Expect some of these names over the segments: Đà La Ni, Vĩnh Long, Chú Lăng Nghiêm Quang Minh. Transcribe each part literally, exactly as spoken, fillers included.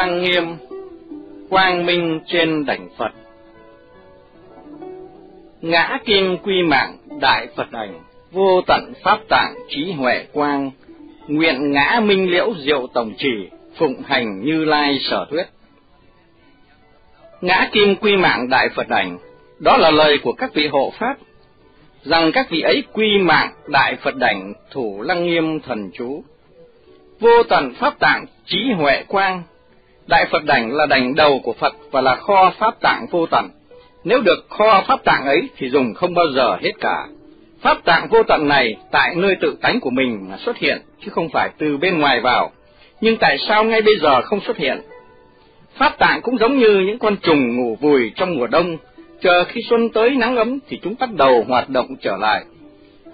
Lăng Nghiêm Quang Minh trên đảnh Phật. Ngã kim quy mạng đại Phật ảnh, vô tận pháp tạng trí huệ quang, nguyện ngã minh liễu diệu tổng trì, phụng hành Như Lai sở thuyết. Ngã kim quy mạng đại Phật ảnh, đó là lời của các vị hộ pháp, rằng các vị ấy quy mạng đại Phật đảnh thủ Lăng Nghiêm thần chú. Vô tận pháp tạng trí huệ quang, đại Phật đảnh là đảnh đầu của Phật và là kho pháp tạng vô tận. Nếu được kho pháp tạng ấy thì dùng không bao giờ hết cả. Pháp tạng vô tận này tại nơi tự tánh của mình mà xuất hiện, chứ không phải từ bên ngoài vào. Nhưng tại sao ngay bây giờ không xuất hiện? Pháp tạng cũng giống như những con trùng ngủ vùi trong mùa đông, chờ khi xuân tới nắng ấm thì chúng bắt đầu hoạt động trở lại.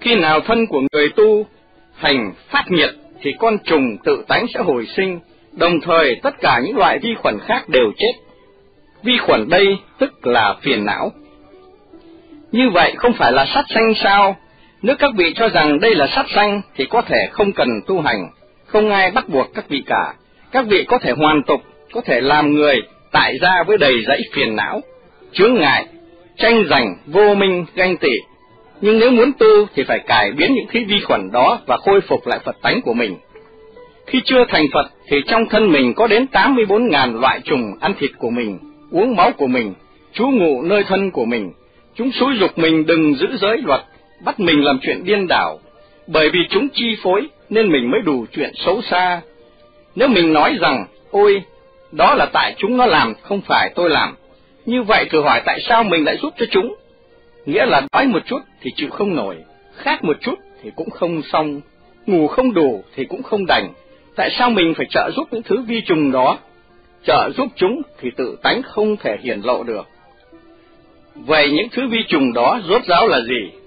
Khi nào thân của người tu hành phát nhiệt thì con trùng tự tánh sẽ hồi sinh, đồng thời tất cả những loại vi khuẩn khác đều chết. Vi khuẩn đây tức là phiền não. Như vậy không phải là sát sanh sao? Nếu các vị cho rằng đây là sát sanh thì có thể không cần tu hành, không ai bắt buộc các vị cả. Các vị có thể hoàn tục, có thể làm người tại gia với đầy dẫy phiền não, chướng ngại, tranh giành, vô minh, ganh tị. Nhưng nếu muốn tu thì phải cải biến những thứ vi khuẩn đó và khôi phục lại Phật tánh của mình. Khi chưa thành Phật thì trong thân mình có đến tám mươi bốn nghìn loại trùng ăn thịt của mình, uống máu của mình, trú ngụ nơi thân của mình. Chúng xúi giục mình đừng giữ giới luật, bắt mình làm chuyện điên đảo. Bởi vì chúng chi phối nên mình mới đủ chuyện xấu xa. Nếu mình nói rằng, ôi, đó là tại chúng nó làm, không phải tôi làm, như vậy thử hỏi tại sao mình lại giúp cho chúng? Nghĩa là đói một chút thì chịu không nổi, khát một chút thì cũng không xong, ngủ không đủ thì cũng không đành. Tại sao mình phải trợ giúp những thứ vi trùng đó? Trợ giúp chúng thì tự tánh không thể hiển lộ được. Vậy những thứ vi trùng đó rốt ráo là gì?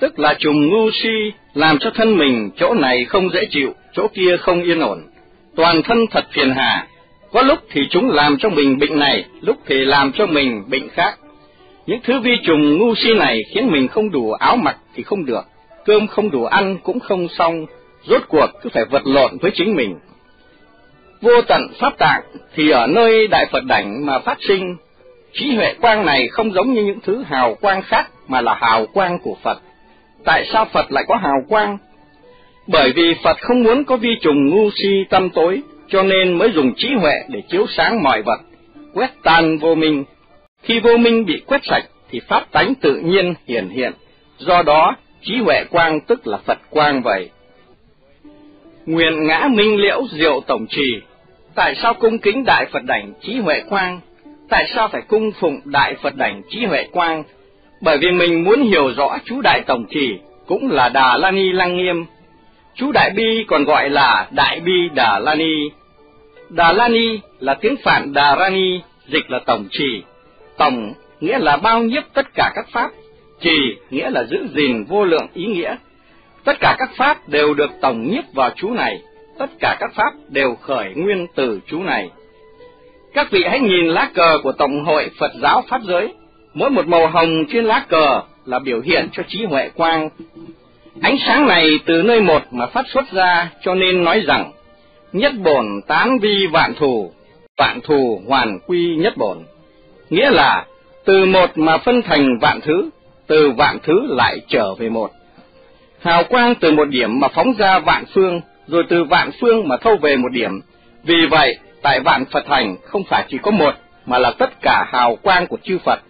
Tức là trùng ngu si, làm cho thân mình chỗ này không dễ chịu, chỗ kia không yên ổn, toàn thân thật phiền hà. Có lúc thì chúng làm cho mình bệnh này, lúc thì làm cho mình bệnh khác. Những thứ vi trùng ngu si này khiến mình không đủ áo mặc thì không được, cơm không đủ ăn cũng không xong, rốt cuộc cứ phải vật lộn với chính mình. Vô tận pháp tạng thì ở nơi đại Phật đảnh mà phát sinh. Trí huệ quang này không giống như những thứ hào quang khác mà là hào quang của Phật. Tại sao Phật lại có hào quang? Bởi vì Phật không muốn có vi trùng ngu si tâm tối, cho nên mới dùng trí huệ để chiếu sáng mọi vật, quét tan vô minh. Khi vô minh bị quét sạch thì pháp tánh tự nhiên hiển hiện, do đó trí huệ quang tức là Phật quang vậy. Nguyện ngã minh liễu diệu tổng trì, tại sao cung kính đại Phật đảnh trí huệ quang? Tại sao phải cung phụng đại Phật đảnh trí huệ quang? Bởi vì mình muốn hiểu rõ chú đại tổng trì, cũng là Đà La Ni Lăng Nghiêm. Chú đại bi còn gọi là đại bi Đà La Ni. Đà La Ni là tiếng Phạn Đà La Ni, dịch là tổng trì. Tổng nghĩa là bao nhiếp tất cả các pháp, trì nghĩa là giữ gìn vô lượng ý nghĩa. Tất cả các pháp đều được tổng nhiếp vào chú này, tất cả các pháp đều khởi nguyên từ chú này. Các vị hãy nhìn lá cờ của Tổng hội Phật giáo Pháp giới, mỗi một màu hồng trên lá cờ là biểu hiện cho trí huệ quang. Ánh sáng này từ nơi một mà phát xuất ra, cho nên nói rằng, nhất bổn tán vi vạn thù, vạn thù hoàn quy nhất bổn. Nghĩa là, từ một mà phân thành vạn thứ, từ vạn thứ lại trở về một. Hào quang từ một điểm mà phóng ra vạn phương, rồi từ vạn phương mà thâu về một điểm. Vì vậy, tại vạn Phật hành không phải chỉ có một, mà là tất cả hào quang của chư Phật,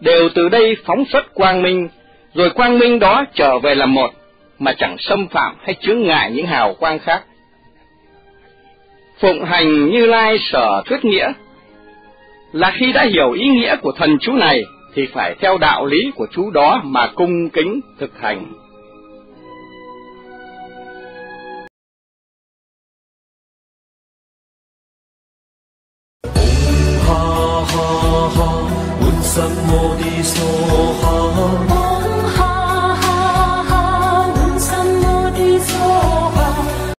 đều từ đây phóng xuất quang minh, rồi quang minh đó trở về là một, mà chẳng xâm phạm hay chướng ngại những hào quang khác. Phụng hành Như Lai sở thuyết nghĩa là khi đã hiểu ý nghĩa của thần chú này, thì phải theo đạo lý của chú đó mà cung kính thực hành. Om ha ha ha, Bụt Sam Mô Ni So Ha.